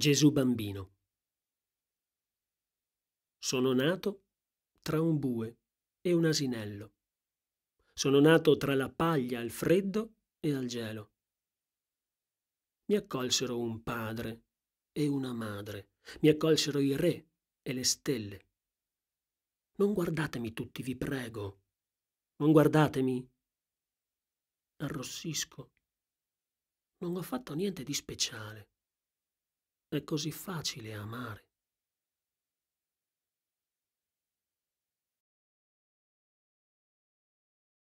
Gesù Bambino. Sono nato tra un bue e un asinello. Sono nato tra la paglia, al freddo e al gelo. Mi accolsero un padre e una madre. Mi accolsero i re e le stelle. Non guardatemi tutti, vi prego. Non guardatemi. Arrossisco. Non ho fatto niente di speciale. È così facile amare.